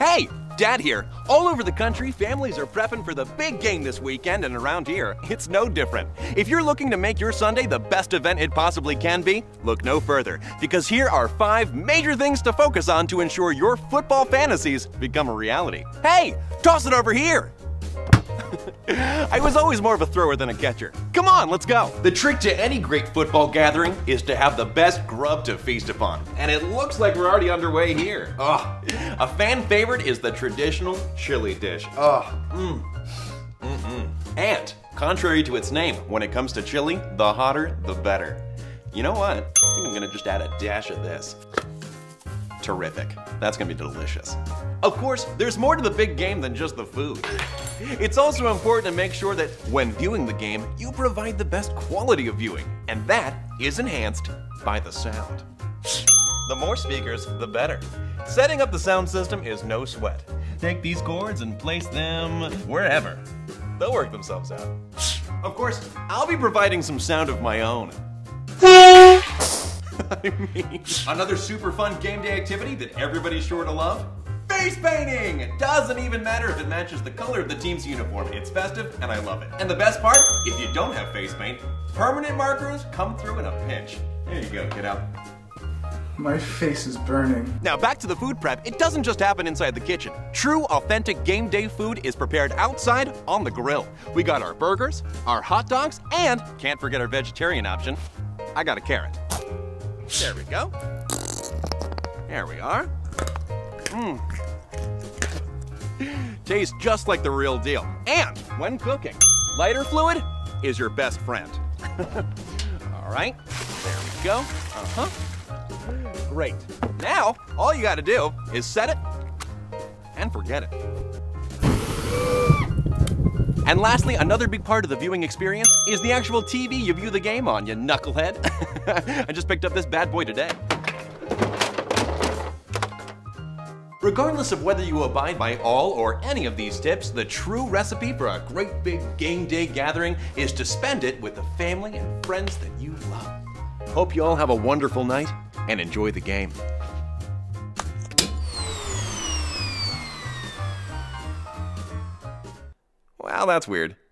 Hey, Dad here. All over the country, families are prepping for the big game this weekend, and around here, it's no different. If you're looking to make your Sunday the best event it possibly can be, look no further, because here are 5 major things to focus on to ensure your football fantasies become a reality. Hey, toss it over here! I was always more of a thrower than a catcher. Come on, let's go! The trick to any great football gathering is to have the best grub to feast upon. And it looks like we're already underway here. Ugh. A fan favorite is the traditional chili dish. Ugh. And, contrary to its name, when it comes to chili, the hotter, the better. You know what? I think I'm gonna just add a dash of this. Terrific. That's gonna be delicious. Of course, there's more to the big game than just the food. It's also important to make sure that when viewing the game, you provide the best quality of viewing, and that is enhanced by the sound. The more speakers, the better. Setting up the sound system is no sweat. Take these cords and place them wherever. They'll work themselves out. Of course, I'll be providing some sound of my own. Another super fun game day activity that everybody's sure to love. Face painting! It doesn't even matter if it matches the color of the team's uniform. It's festive, and I love it. And the best part, if you don't have face paint, permanent markers come through in a pinch. There you go, get out. My face is burning. Now back to the food prep, it doesn't just happen inside the kitchen. True, authentic game day food is prepared outside on the grill. We got our burgers, our hot dogs, and can't forget our vegetarian option. I got a carrot. There we go. There we are. Mmm. Tastes just like the real deal. And when cooking, lighter fluid is your best friend. All right, there we go. Great. Now, all you gotta do is set it and forget it. And lastly, another big part of the viewing experience is the actual TV you view the game on, you knucklehead. I just picked up this bad boy today. Regardless of whether you abide by all or any of these tips, the true recipe for a great big game day gathering is to spend it with the family and friends that you love. Hope you all have a wonderful night and enjoy the game. Wow, that's weird.